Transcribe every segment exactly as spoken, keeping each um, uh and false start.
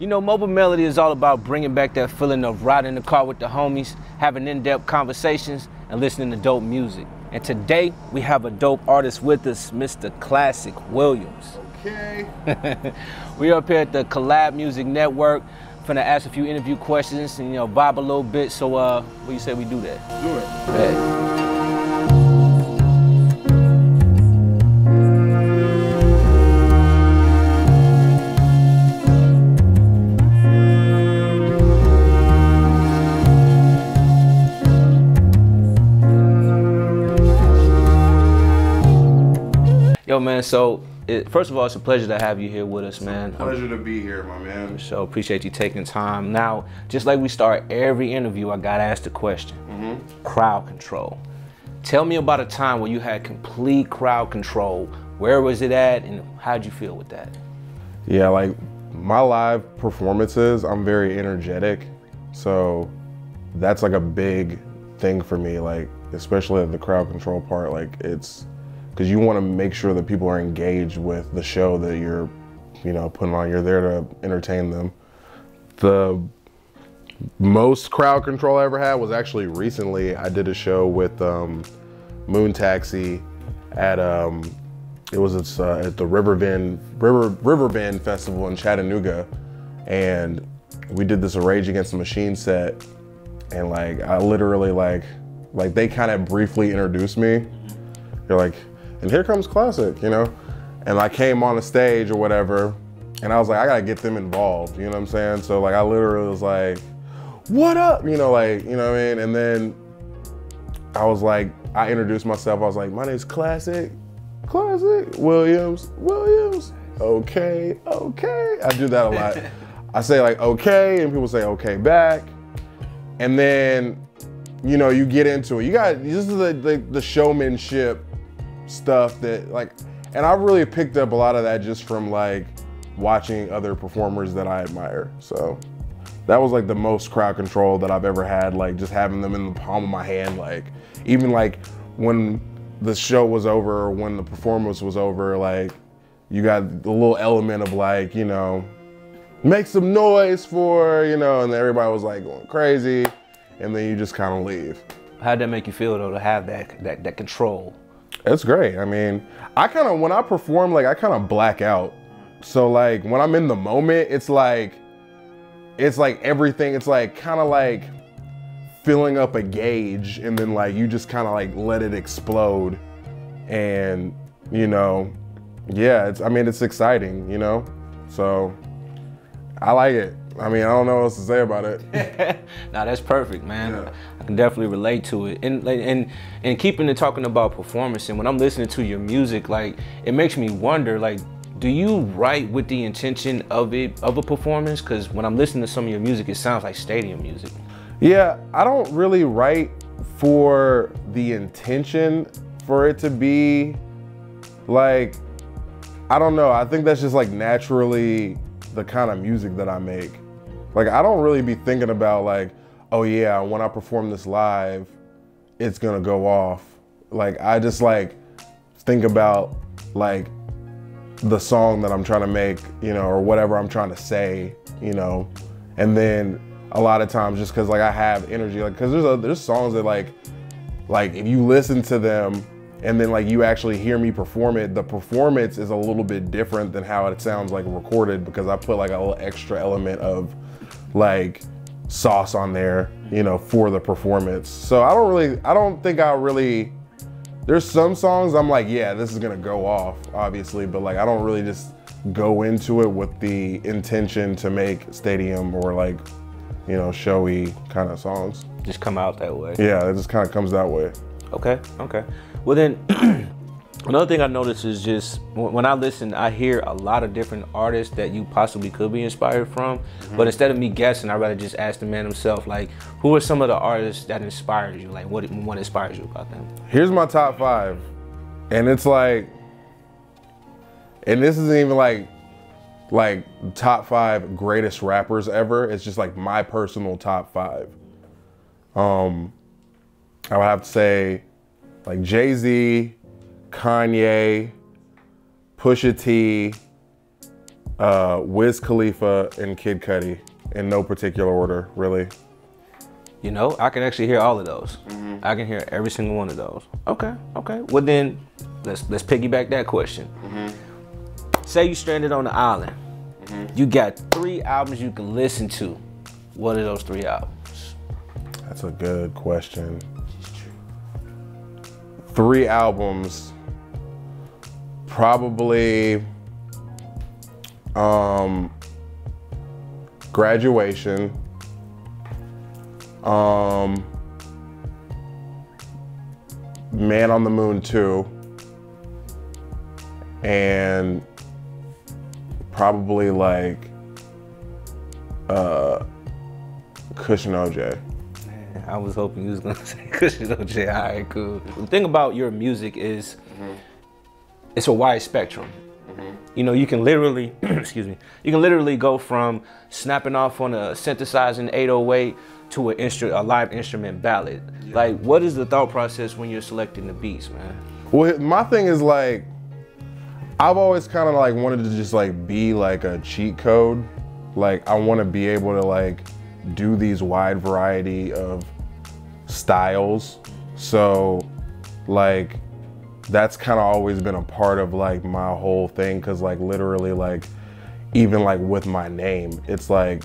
You know, Mobile Melody is all about bringing back that feeling of riding the car with the homies, having in-depth conversations, and listening to dope music. And today, we have a dope artist with us, Mister Classic Williams. Okay. We're up here at the Collab Music Network. I'm finna ask a few interview questions and, you know, vibe a little bit. So, uh, what you say we do that? Do it. Hey. Yo, man, so it, first of all, it's a pleasure to have you here with us, man. It's a pleasure to be here, my man. So appreciate you taking time. Now, just like we start every interview, I got asked a question. Mm-hmm. Crowd control. Tell me about a time where you had complete crowd control. Where was it at, and how'd you feel with that? Yeah, like my live performances, I'm very energetic. So that's like a big thing for me, like especially the crowd control part, like it's, because you want to make sure that people are engaged with the show that you're, you know, putting on. You're there to entertain them. The most crowd control I ever had was actually recently. I did a show with um, Moon Taxi at um, it was uh, at the River Bend River River Bend Festival in Chattanooga, and we did this Rage Against the Machine set, and like I literally like like they kind of briefly introduced me. They're like, and here comes Classic, you know? And I came on a stage or whatever, and I was like, I gotta get them involved, you know what I'm saying? So like, I literally was like, what up? You know, like, you know what I mean? And then I was like, I introduced myself. I was like, my name's Classic, Classic Williams, Williams. Okay, okay. I do that a lot. I say like, okay, and people say okay back. And then, you know, you get into it. You got, this is the, the, the showmanship stuff that like, and I really picked up a lot of that just from like watching other performers that I admire. So that was like the most crowd control that I've ever had, like just having them in the palm of my hand. Like even like when the show was over or when the performance was over, like you got the little element of like, you know, make some noise for, you know, and everybody was like going crazy, and then you just kind of leave. How'd that make you feel though, to have that, that, that control? It's great. I mean, I kind of, when I perform, like I kind of black out. So like when I'm in the moment, it's like, it's like everything, it's like kind of like filling up a gauge, and then like you just kind of like let it explode. And you know, yeah, it's, I mean, it's exciting, you know? So I like it. I mean, I don't know what else to say about it. Nah, that's perfect, man. Yeah. I can definitely relate to it. And and and keeping it talking about performance, and when I'm listening to your music, like it makes me wonder, like, do you write with the intention of it of a performance? Because when I'm listening to some of your music, it sounds like stadium music. Yeah, I don't really write for the intention for it to be like, I don't know. I think that's just like naturally the kind of music that I make. Like, I don't really be thinking about like, oh yeah, when I perform this live, it's gonna go off. Like, I just like think about like the song that I'm trying to make, you know, or whatever I'm trying to say, you know? And then a lot of times just cause like I have energy, like, cause there's, a, there's songs that like, like if you listen to them and then like you actually hear me perform it, the performance is a little bit different than how it sounds like recorded, because I put like a little extra element of like sauce on there, you know, for the performance. So I don't really, I don't think I really, there's some songs I'm like, yeah, this is gonna go off, obviously, but like I don't really just go into it with the intention to make stadium or like, you know, showy kind of songs. Just come out that way. Yeah, it just kind of comes that way. Okay, okay. Well then, another thing I noticed is just, when I listen, I hear a lot of different artists that you possibly could be inspired from, mm-hmm. but instead of me guessing, I'd rather just ask the man himself, like, who are some of the artists that inspired you? Like, what, what inspires you about them? Here's my top five, and it's like, and this isn't even like, like top five greatest rappers ever, it's just like my personal top five. Um, I would have to say, like Jay-Z, Kanye, Pusha T, uh, Wiz Khalifa, and Kid Cudi, in no particular order, really. You know, I can actually hear all of those. Mm-hmm. I can hear every single one of those. Okay, okay. Well then, let's let's piggyback that question. Mm-hmm. Say you stranded on the island. Mm-hmm. You got three albums you can listen to. What are those three albums? That's a good question. Three albums, probably um, Graduation, um, Man on the Moon two, and probably like uh, Kush and O J. I was hoping you was gonna say Kush and O J. All right, cool. The thing about your music is mm-hmm. it's a wide spectrum. Mm-hmm. You know, you can literally, excuse me, you can literally go from snapping off on a synthesizing eight oh eight to an instru- a live instrument ballad. Yeah. Like, what is the thought process when you're selecting the beats, man? Well, my thing is like, I've always kind of like wanted to just like be like a cheat code. Like, I want to be able to like do these wide variety of styles. So like, that's kind of always been a part of like my whole thing. Cause like literally like, even like with my name, it's like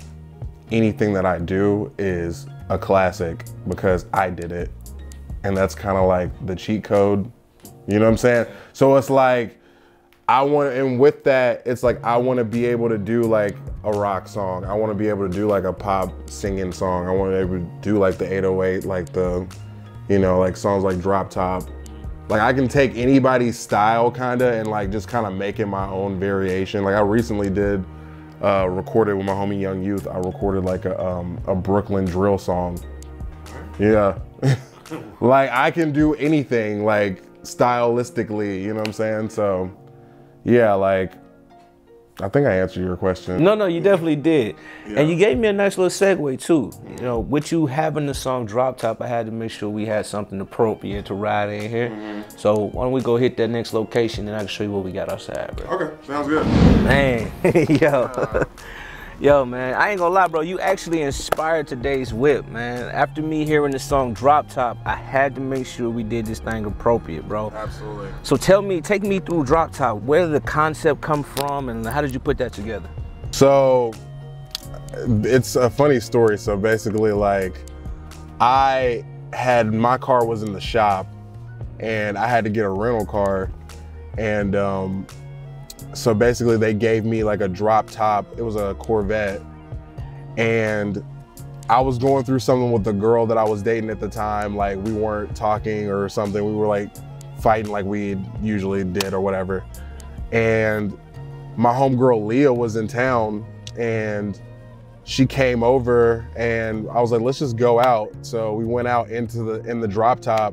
anything that I do is a classic because I did it. And that's kind of like the cheat code, you know what I'm saying? So it's like, I want, and with that, it's like, I want to be able to do like a rock song. I want to be able to do like a pop singing song. I want to be able to do like the eight oh eight, like the, you know, like songs like Drop Top. Like I can take anybody's style kind of and like just kind of make it my own variation. Like I recently did, uh, recorded with my homie Young Youth. I recorded like a, um, a Brooklyn drill song. Yeah. Like I can do anything like stylistically, you know what I'm saying? So. Yeah, like, I think I answered your question. No, no, you definitely did. Yeah. And you gave me a nice little segue too. You know, with you having the song Drop Top, I had to make sure we had something appropriate to ride in here. Mm-hmm. So why don't we go hit that next location and I can show you what we got outside, bro. Okay, sounds good. Man, yo. Uh. Yo, man, I ain't gonna lie, bro. You actually inspired today's whip, man. After me hearing the song Drop Top, I had to make sure we did this thing appropriate, bro. Absolutely. So tell me, take me through Drop Top. Where did the concept come from and how did you put that together? So it's a funny story. So basically, like, I had, my car was in the shop and I had to get a rental car, and um, so basically they gave me like a drop top. It was a Corvette. And I was going through something with the girl that I was dating at the time. Like we weren't talking or something. We were like fighting like we usually did or whatever. And my homegirl Leah was in town and she came over and I was like, let's just go out. So we went out into the, in the drop top,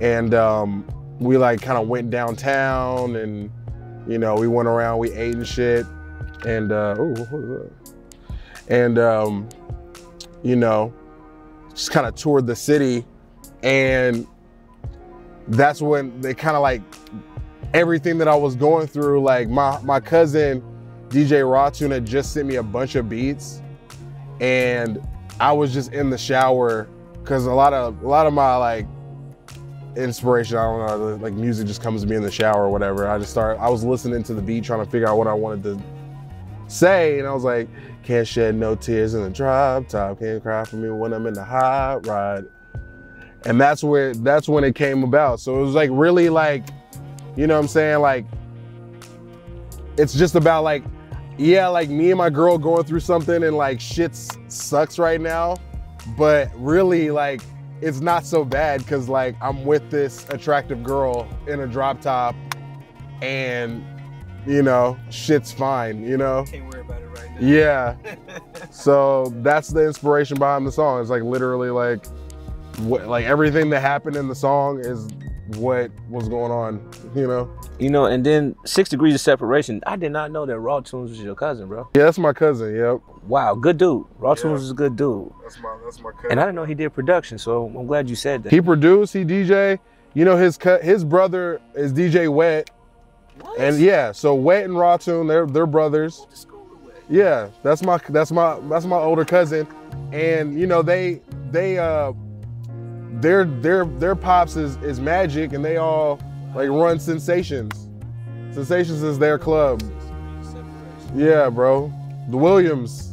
and um, we like kind of went downtown, and you know, we went around, we ate and shit, and uh, ooh, what was that? And um, you know, just kind of toured the city, and that's when they kind of like everything that I was going through. Like my my cousin D J Raw Tuna just sent me a bunch of beats, and I was just in the shower because a lot of a lot of my like. inspiration, I don't know, like music just comes to me in the shower or whatever. I just started, I was listening to the beat trying to figure out what I wanted to say, and I was like, can't shed no tears in the drop top, can't cry for me when I'm in the hot ride. And that's where, that's when it came about. So it was like really like, you know what I'm saying? Like, it's just about like, yeah, like me and my girl going through something and like shit sucks right now, but really like, it's not so bad because like I'm with this attractive girl in a drop top, and you know, shit's fine, you know? Can't worry about it right now. Yeah. So that's the inspiration behind the song. It's like literally like, what, like everything that happened in the song is what was going on, you know? You know, and then Six Degrees of Separation. I did not know that Raw Tunes was your cousin, bro. Yeah, that's my cousin, yep. Wow, good dude. Raw yeah. Tunes is a good dude. That's my, that's my cousin. And I didn't know he did production, so I'm glad you said that. He produced, he D J. You know, his his brother is D J Wet. What? And yeah, so Wet and Raw Tuna, they're they're brothers. Yeah, that's my that's my that's my older cousin, and you know they they uh their their their pops is is Magic, and they all like run Sensations. Sensations is their club. Yeah, bro, the Williams,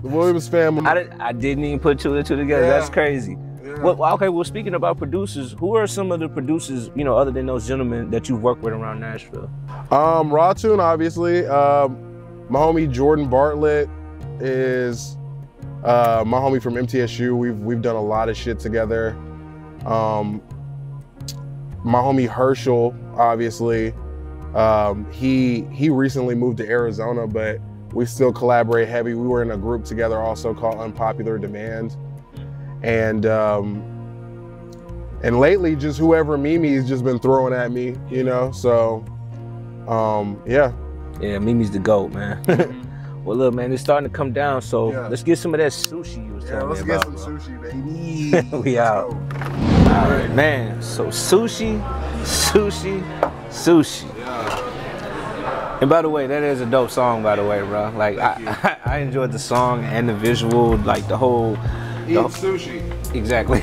the Williams family. I, did, I didn't even put two and two together. Yeah. That's crazy. Yeah. Well, okay. Well, speaking about producers, who are some of the producers, you know, other than those gentlemen that you've worked with around Nashville? Um, Raw Tune, obviously. Um, My homie Jordan Bartlett is uh, my homie from M T S U. We've we've done a lot of shit together. Um, my homie Herschel, obviously, um, he he recently moved to Arizona, but we still collaborate heavy. We were in a group together also called Unpopular Demand, and um, and lately just whoever Mimi's just been throwing at me, you know. So um, yeah. Yeah, Mimi's the GOAT, man. Well, look, man, it's starting to come down, so yeah. let's get some of that sushi you was yeah, telling me about. Let's get some bro. sushi, baby. we let's out. Go. All right, man. So sushi, sushi, sushi. Yeah. And by the way, that is a dope song, by the way, bro. Like, I, I, I enjoyed the song and the visual, like the whole. Eat the whole, sushi. Exactly.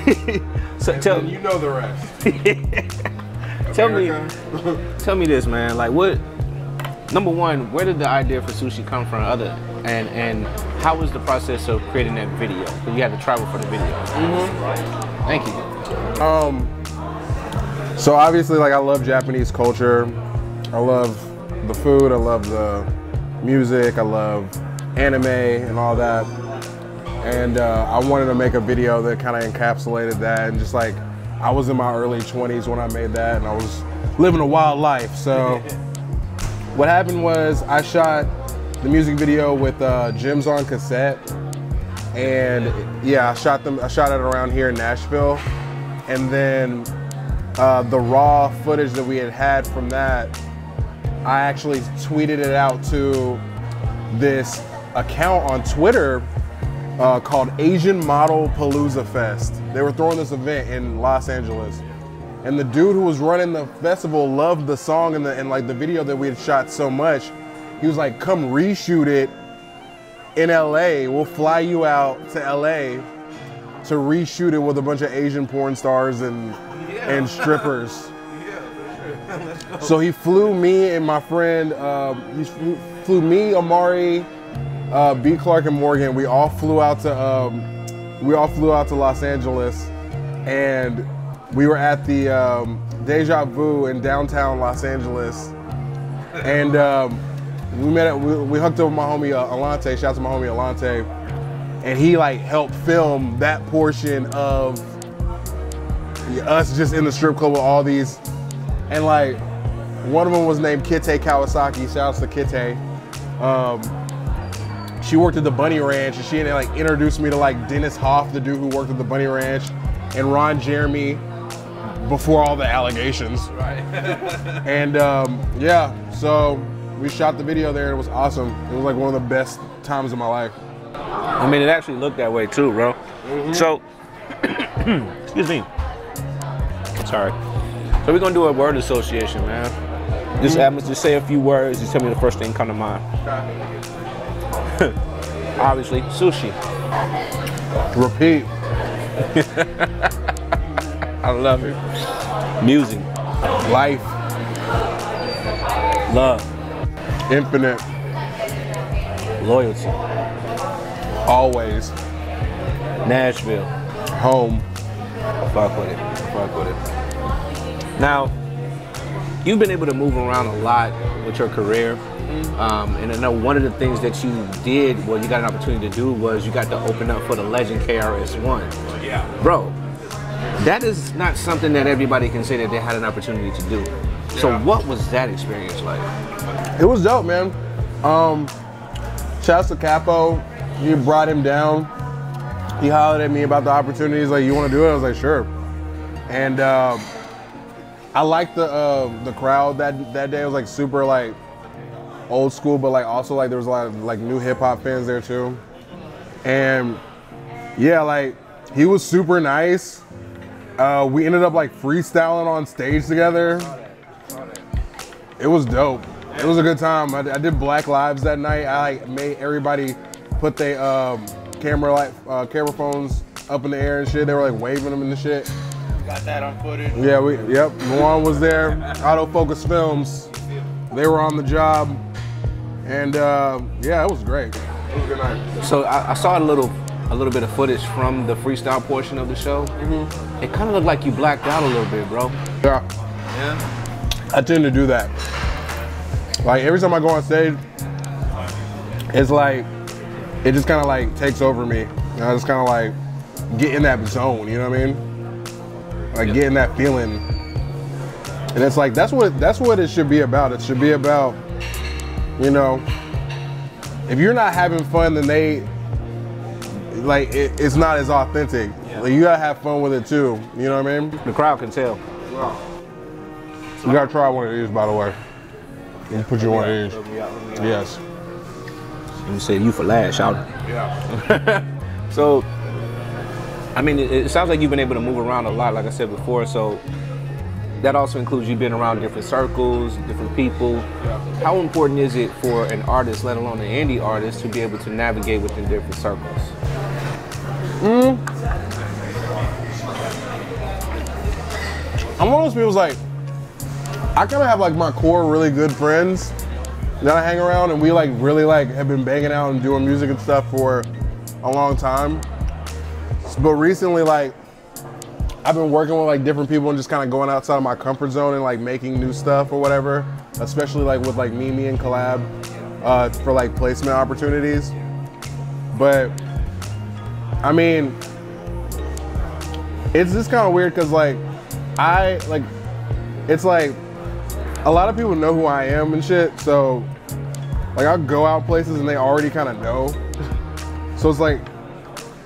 so and tell me. You know the rest. tell me, tell me this, man. Like, what? Number one, where did the idea for sushi come from? Other and and how was the process of creating that video? Because you had to travel for the video. Mm-hmm. Thank you. Um. So obviously, like I love Japanese culture. I love the food. I love the music. I love anime and all that. And uh, I wanted to make a video that kind of encapsulated that. And just like I was in my early twenties when I made that, and I was living a wild life. So. What happened was I shot the music video with uh, Gems on cassette, and yeah, I shot them. I shot it around here in Nashville, and then uh, the raw footage that we had had from that, I actually tweeted it out to this account on Twitter uh, called Asian Model Palooza Fest. They were throwing this event in Los Angeles. And the dude who was running the festival loved the song and, the, and like the video that we had shot so much. He was like, come reshoot it in L A. We'll fly you out to L A to reshoot it with a bunch of Asian porn stars and, yeah. and strippers. yeah, for sure. So he flew me and my friend, um, he flew, flew me, Amari, uh, B. Clark and Morgan. We all flew out to, um, we all flew out to Los Angeles, and we were at the um, Deja Vu in downtown Los Angeles, and um, we met. Up, we, we hooked up with my homie uh, Alante. Shout out to my homie Alante, and he like helped film that portion of us just in the strip club with all these. And like one of them was named Kite Kawasaki. Shout out to Kite. Um, she worked at the Bunny Ranch, and she like introduced me to like Dennis Hoff, the dude who worked at the Bunny Ranch, and Ron Jeremy. Before all the allegations. Right. and um, yeah, so we shot the video there. It was awesome. It was like one of the best times of my life. I mean, it actually looked that way too, bro. Mm-hmm. So, excuse me. Sorry. So we're gonna do a word association, man. Mm-hmm. Just happens to say a few words. Just tell me the first thing come to mind. Obviously, sushi. Repeat. I love it. Music. Life. Love. Infinite. Loyalty. Always. Nashville. Home. Fuck with it. Fuck with it. Now, you've been able to move around a lot with your career. Um, and I know one of the things that you did, well, you got an opportunity to do, was you got to open up for the legend K R S One. Yeah. Bro. That is not something that everybody can say that they had an opportunity to do. So yeah. What was that experience like? It was dope, man. Um, Chester Capo, he brought him down. He hollered at me about the opportunities, like, you want to do it? I was like, sure. And uh, I liked the uh, the crowd that that day. It was like super like old school, but like also like there was a lot of like new hip hop fans there too. And yeah, like he was super nice. Uh, we ended up like freestyling on stage together. It was dope. It was a good time. I did Black Lives that night. I like, made everybody put their um, camera light, uh, camera phones up in the air and shit. They were like waving them and the shit. We got that on footage. Yeah, we. Yep, Juan was there. Autofocus Films. They were on the job, and uh, yeah, it was great. It was a good night. So I, I saw a little, a little bit of footage from the freestyle portion of the show. Mm-hmm. It kind of looked like you blacked out a little bit, bro. Yeah. Yeah. I tend to do that. Like every time I go on stage, it's like it just kind of like takes over me. And I just kind of like get in that zone. You know what I mean? Like yeah. Get in that feeling. And it's like, that's what that's what it should be about. It should be about, you know, if you're not having fun, then they, like, it, it's not as authentic. Yeah. Like, you gotta have fun with it too, you know what I mean? The crowd can tell. Wow. So you gotta try one of these, by the way. You yeah, put you one of these. Yes. You said you for last, y'all. Yeah. So, I mean, it, it sounds like you've been able to move around a lot, like I said before, so. That also includes you being around different circles, different people. Yeah. How important is it for an artist, let alone an indie artist, to be able to navigate within different circles? Mm. I'm one of those people who's like, I kind of have like my core really good friends that I hang around and we like really like have been banging out and doing music and stuff for a long time. But recently like, I've been working with like different people and just kind of going outside of my comfort zone and like making new stuff or whatever, especially like with like Mimi and Collab uh, for like placement opportunities. But I mean, it's just kind of weird because like I like, it's like a lot of people know who I am and shit. So like I'll go out places and they already kind of know. So it's like,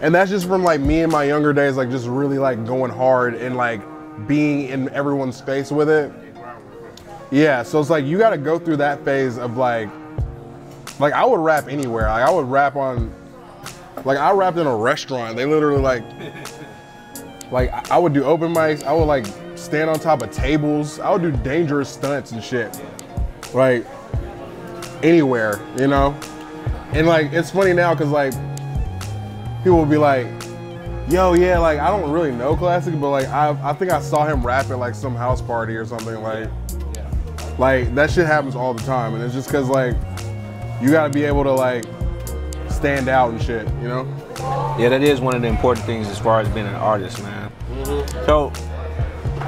and that's just from like me in my younger days, like just really like going hard and like being in everyone's face with it. Yeah, so it's like you gotta go through that phase of like, like I would rap anywhere. Like I would rap on, like I rapped in a restaurant. They literally like, like I would do open mics. I would like stand on top of tables. I would do dangerous stunts and shit. Like anywhere, you know? And like, it's funny now, cause like, people will be like, yo, yeah, like I don't really know Classic, but like I, I think I saw him rap at like some house party or something. Like, yeah. Yeah. Like that shit happens all the time, and it's just cause like you gotta be able to like stand out and shit, you know? Yeah, that is one of the important things as far as being an artist, man. Mm-hmm. So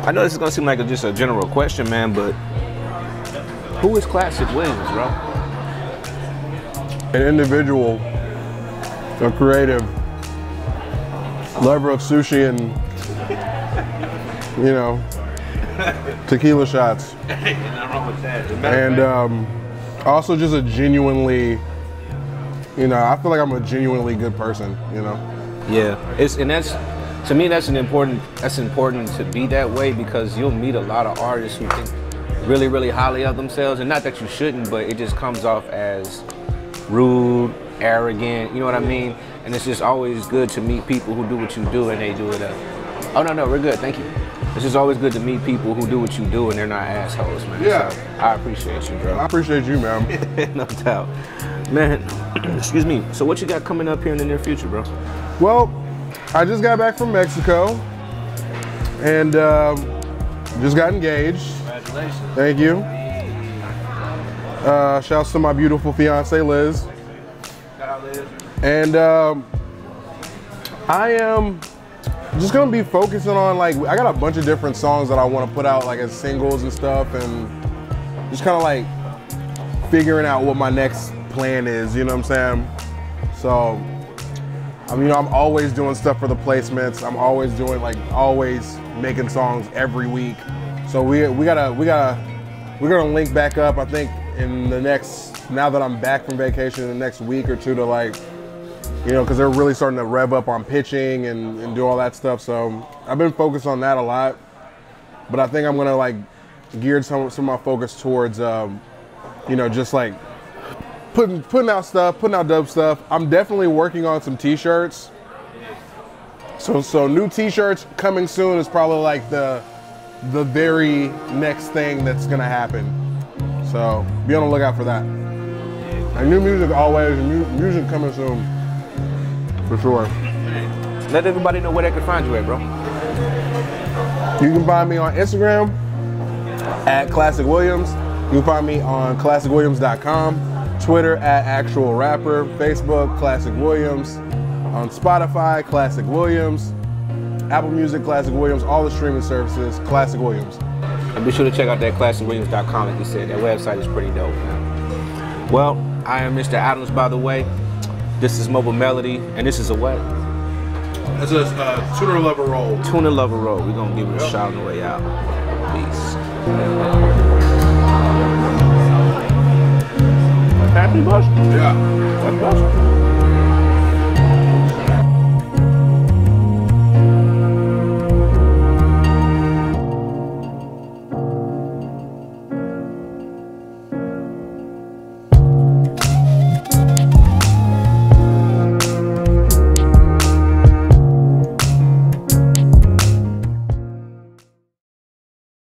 I know this is gonna seem like a, just a general question, man, but who is Classic Williams, bro? An individual, a creative. Lover of sushi and, you know, tequila shots. And um, also just a genuinely, you know, I feel like I'm a genuinely good person, you know? Yeah, it's, and that's, to me, that's an important, that's important to be that way because you'll meet a lot of artists who think really, really highly of themselves. And not that you shouldn't, but it just comes off as rude, arrogant, you know what I mean? And it's just always good to meet people who do what you do and they do it up. Oh, no, no, we're good, thank you. It's just always good to meet people who do what you do and they're not assholes, man. Yeah. So I appreciate you, bro. I appreciate you, man. No doubt. Man, excuse me. So what you got coming up here in the near future, bro? Well, I just got back from Mexico and uh, just got engaged. Congratulations. Thank you. Uh, shouts to my beautiful fiance, Liz. And um, I am just gonna be focusing on like, I got a bunch of different songs that I wanna put out like as singles and stuff and just kinda like figuring out what my next plan is, you know what I'm saying? So, I mean, you know, I'm always doing stuff for the placements. I'm always doing like, always making songs every week. So we, we gotta, we gotta, we're gonna link back up, I think in the next, now that I'm back from vacation in the next week or two to like, you know, because they're really starting to rev up on pitching and, and do all that stuff. So I've been focused on that a lot, but I think I'm gonna like gear some, some of my focus towards, um, you know, just like putting putting out stuff, putting out dope stuff. I'm definitely working on some T-shirts. So so new T-shirts coming soon is probably like the the very next thing that's gonna happen. So be on the lookout for that. And new music always, new music coming soon, for sure. Let everybody know where they can find you at, bro. You can find me on Instagram, at Classic Williams. You can find me on classic williams dot com, Twitter at Actual Rapper, Facebook, Classic Williams, on Spotify, Classic Williams, Apple Music, Classic Williams, all the streaming services, Classic Williams. And be sure to check out that classic williams dot com, like you said. That website is pretty dope, man. Well, I am Mister Adams, by the way. This is Mobile Melody, and this is a what? This is uh, Tuna Lover Roll. Tuna Lover Roll. We're going to give you a shout on the way out. Peace. Happy Bush? Yeah. Happy Bush.